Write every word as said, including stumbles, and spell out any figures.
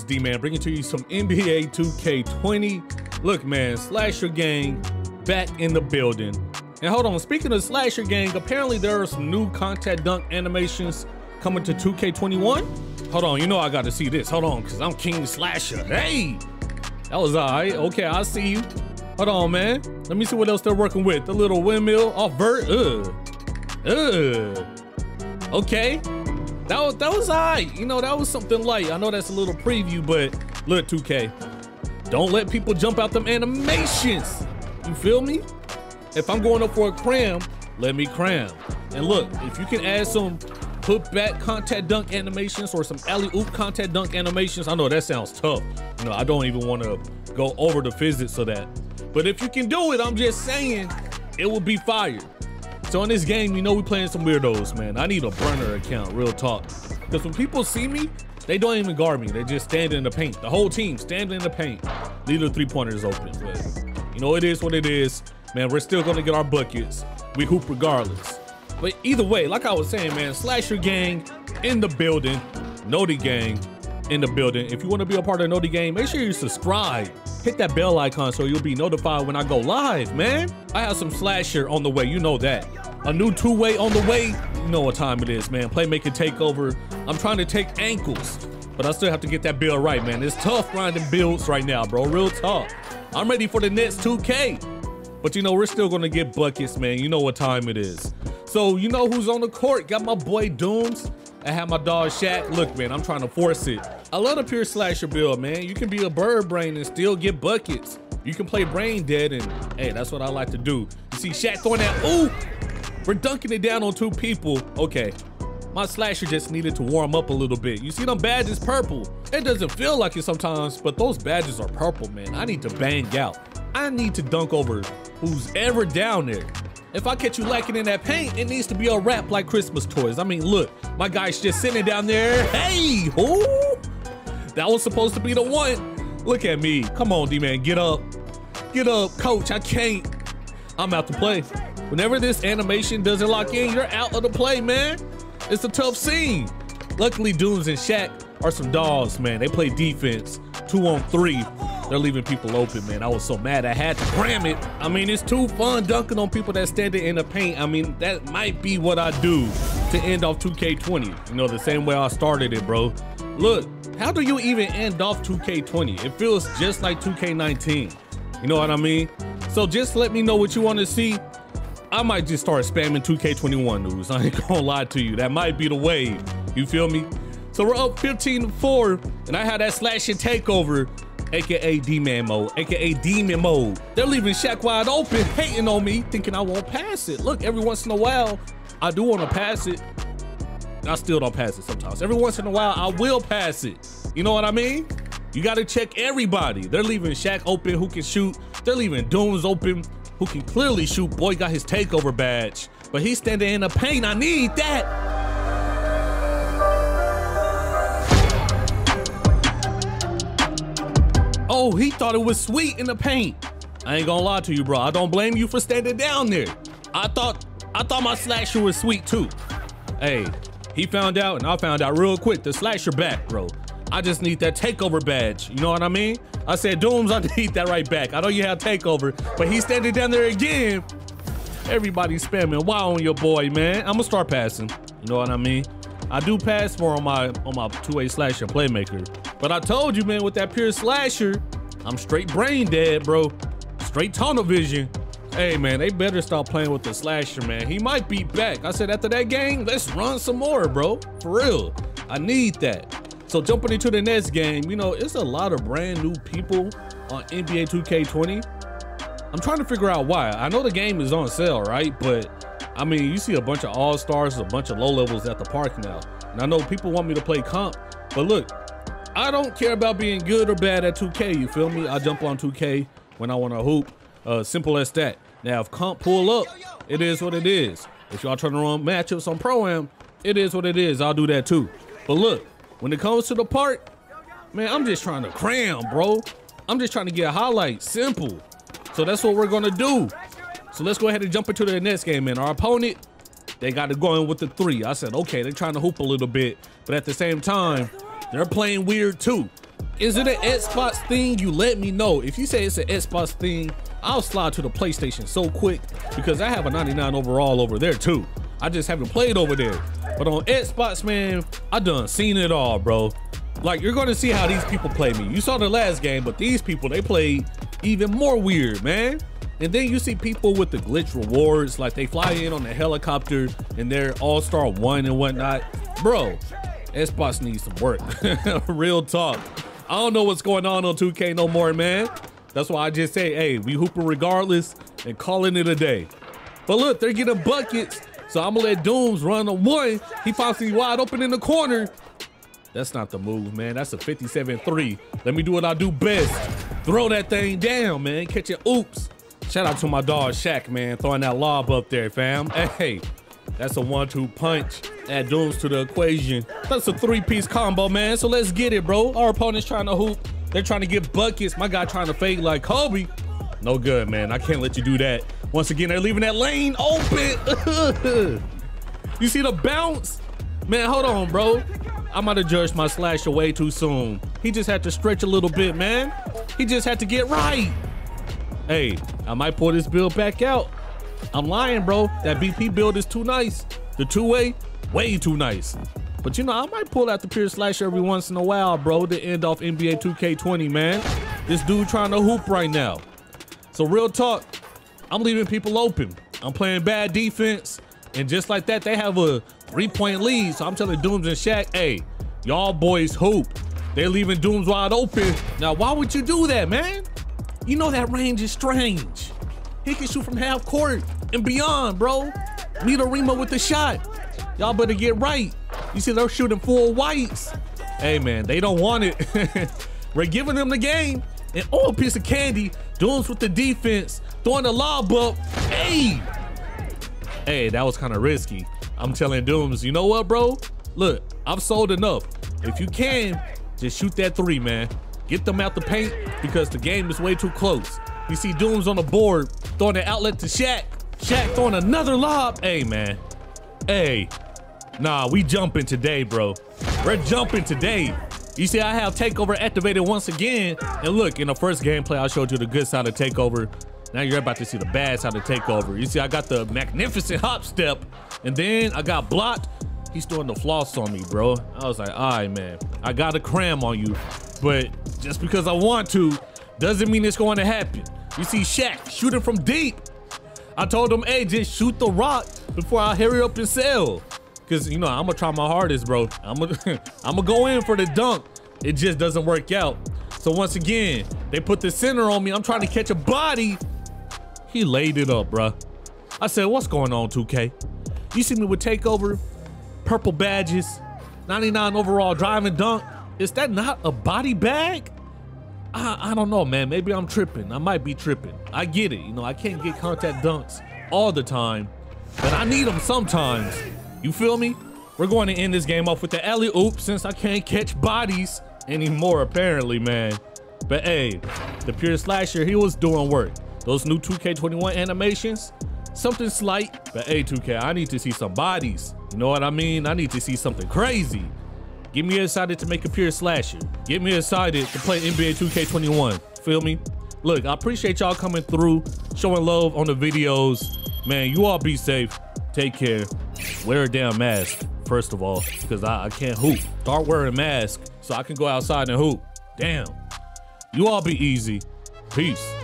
is D-Man, bringing to you some N B A two K twenty. Look, man, Slasher Gang back in the building. And hold on, speaking of Slasher Gang, apparently there are some new contact dunk animations coming to two K twenty-one. Hold on, you know I got to see this. Hold on, because I'm King Slasher. Hey, that was all right. Okay, I see you. Hold on, man. Let me see what else they're working with. The little windmill off vert. Ugh. Ugh. Okay. That was, that was all right. You know, that was something light. I know that's a little preview, but look, two K, don't let people jump out them animations. You feel me? If I'm going up for a cram, let me cram. And look, if you can add some hook back contact dunk animations or some alley-oop contact dunk animations, I know that sounds tough. You know, I don't even want to go over the physics of that. But if you can do it, I'm just saying, it will be fire. So in this game, you know we playing some weirdos, man. I need a burner account, real talk. Because when people see me, they don't even guard me. They just stand in the paint. The whole team standing in the paint. Leave the three-pointers open. But you know, it is what it is. Man, we're still going to get our buckets. We hoop regardless. But either way, like I was saying, man, Slasher Gang in the building. Noti Gang in the building. If you want to be a part of Noti Gang, make sure you subscribe. Hit that bell icon so you'll be notified when I go live, man. I have some Slasher on the way. You know that. A new two-way on the way. You know what time it is, man. Playmaking takeover. I'm trying to take ankles, but I still have to get that build right, man. It's tough grinding builds right now, bro. Real tough. I'm ready for the next two K. But, you know, we're still going to get buckets, man. You know what time it is. So, you know who's on the court? Got my boy Dooms. I have my dog Shaq. Look, man, I'm trying to force it. I love the pure Slasher build, man. You can be a bird brain and still get buckets. You can play brain dead, and, hey, that's what I like to do. You see Shaq throwing that, ooh. We're dunking it down on two people. Okay, my Slasher just needed to warm up a little bit. You see them badges purple. It doesn't feel like it sometimes, but those badges are purple, man. I need to bang out. I need to dunk over who's ever down there. If I catch you lacking in that paint, it needs to be a wrap like Christmas toys. I mean, look, my guy's just sitting down there. Hey, who? That was supposed to be the one. Look at me. Come on, D-Man, get up. Get up, coach, I can't. I'm out to play. Whenever this animation doesn't lock in, you're out of the play, man. It's a tough scene. Luckily, Dooms and Shaq are some dogs, man. They play defense, two on three. They're leaving people open, man. I was so mad I had to cram it. I mean, it's too fun dunking on people that standing in the paint. I mean, that might be what I do to end off two K twenty. You know, the same way I started it, bro. Look, how do you even end off two K twenty? It feels just like two K nineteen. You know what I mean? So just let me know what you want to see. I might just start spamming two K twenty-one news. I ain't gonna lie to you. That might be the wave. You feel me? So we're up fifteen to four, and I had that slashing takeover, A K A D-Man mode, A K A demon mode. They're leaving Shaq wide open, hating on me, thinking I won't pass it. Look, every once in a while, I do want to pass it. I still don't pass it sometimes. Every once in a while, I will pass it. You know what I mean? You got to check everybody. They're leaving Shaq open, who can shoot. They're leaving Dooms open, who can clearly shoot. Boy got his takeover badge, but he's standing in the paint. I need that. Oh, he thought it was sweet in the paint. I ain't gonna lie to you, bro. I don't blame you for standing down there. I thought, I thought my Slasher was sweet too. Hey, he found out and I found out real quick. The Slasher back, bro. I just need that takeover badge. You know what I mean? I said, Dooms, I need that right back. I know you have takeover, but he's standing down there again. Everybody spamming. Wow on your boy, man. I'm gonna start passing. You know what I mean? I do pass more on my on my two-way Slasher playmaker. But I told you, man, with that pure Slasher, I'm straight brain dead, bro. Straight tunnel vision. Hey, man, they better stop playing with the Slasher, man. He might be back. I said, after that game, let's run some more, bro. For real. I need that. So jumping into the next game, you know, it's a lot of brand new people on N B A two K twenty. I'm trying to figure out why. I know the game is on sale, right? But I mean, you see a bunch of all-stars, a bunch of low levels at the park now. And I know people want me to play comp, but look, I don't care about being good or bad at two K, you feel me? I jump on two K when I want to hoop, uh, simple as that. Now, if comp pull up, it is what it is. If y'all trying to run matchups on Pro-Am, it is what it is. I'll do that too. But look, when it comes to the park, man, I'm just trying to cram, bro. I'm just trying to get highlights, simple. So that's what we're gonna do. So let's go ahead and jump into the next game, man. Our opponent, they got it going with the three. I said, okay, they're trying to hoop a little bit, but at the same time, they're playing weird too. Is it an Xbox thing? You let me know. If you say it's an Xbox thing, I'll slide to the PlayStation so quick because I have a ninety-nine overall over there too. I just haven't played over there. But on Xbox, man, I done seen it all, bro. Like, you're gonna see how these people play me. You saw the last game, but these people, they played even more weird, man. And then you see people with the glitch rewards, like they fly in on the helicopter and they're all-star one and whatnot. Bro, Xbox needs some work. Real talk. I don't know what's going on on two K no more, man. That's why I just say, hey, we hooping regardless and calling it a day. But look, they're getting buckets. So I'm gonna let Dooms run a one. He pops it wide open in the corner. That's not the move, man. That's a fifty-seven three. Let me do what I do best. Throw that thing down, man. Catch it. Oops. Shout out to my dog Shaq, man. Throwing that lob up there, fam. Hey, that's a one two punch. Add Dooms to the equation. That's a three-piece combo, man. So let's get it, bro. Our opponent's trying to hoop. They're trying to get buckets. My guy trying to fake like Kobe. No good, man. I can't let you do that. Once again, they're leaving that lane open. You see the bounce? Man, hold on, bro. I might have judged my slasher way too soon. He just had to stretch a little bit, man. He just had to get right. Hey, I might pull this build back out. I'm lying, bro. That B P build is too nice. The two-way, way too nice. But you know, I might pull out the pure slasher every once in a while, bro, to end off N B A two K twenty, man. This dude trying to hoop right now. So real talk, I'm leaving people open. I'm playing bad defense. And just like that, they have a three-point lead. So I'm telling Dooms and Shaq, hey, y'all boys hoop. They're leaving Dooms wide open. Now, why would you do that, man? You know that range is strange. He can shoot from half court and beyond, bro. Meet Arima with the shot. Y'all better get right. You see, they're shooting full whites. Hey, man, they don't want it. We're giving them the game. And oh, a piece of candy. Dooms with the defense. Throwing the lob up. Hey. Hey, that was kind of risky. I'm telling Dooms, you know what, bro? Look, I've sold enough. If you can, just shoot that three, man. Get them out the paint because the game is way too close. You see Dooms on the board, throwing the outlet to Shaq. Shaq throwing another lob. Hey, man. Hey. Nah, we jumping today, bro. We're jumping today. You see, I have Takeover activated once again. And look, in the first gameplay, I showed you the good side of Takeover. Now you're about to see the bad side of Takeover. You see, I got the magnificent hop step, and then I got blocked. He's throwing the floss on me, bro. I was like, all right, man, I got to cram on you. But just because I want to doesn't mean it's going to happen. You see Shaq shooting from deep. I told him, hey, just shoot the rock before I hurry up and sell. Because, you know, I'm going to try my hardest, bro. I'm going to go in for the dunk. It just doesn't work out. So once again, they put the center on me. I'm trying to catch a body. He laid it up, bro. I said, what's going on, two K? You see me with Takeover, purple badges, ninety-nine overall driving dunk. Is that not a body bag? I, I don't know, man. Maybe I'm tripping. I might be tripping. I get it. You know, I can't get contact dunks all the time, but I need them sometimes. You feel me? We're going to end this game off with the alley-oop since I can't catch bodies anymore, apparently, man. But hey, the pure slasher, he was doing work. Those new two K twenty-one animations, something slight, but hey, two K, I need to see some bodies. You know what I mean? I need to see something crazy. Get me excited to make a pure slasher. Get me excited to play N B A two K twenty-one, feel me? Look, I appreciate y'all coming through, showing love on the videos. Man, you all be safe, take care. Wear a damn mask, first of all, because I, I can't hoop. Start wearing a mask so I can go outside and hoop. Damn. You all be easy, peace.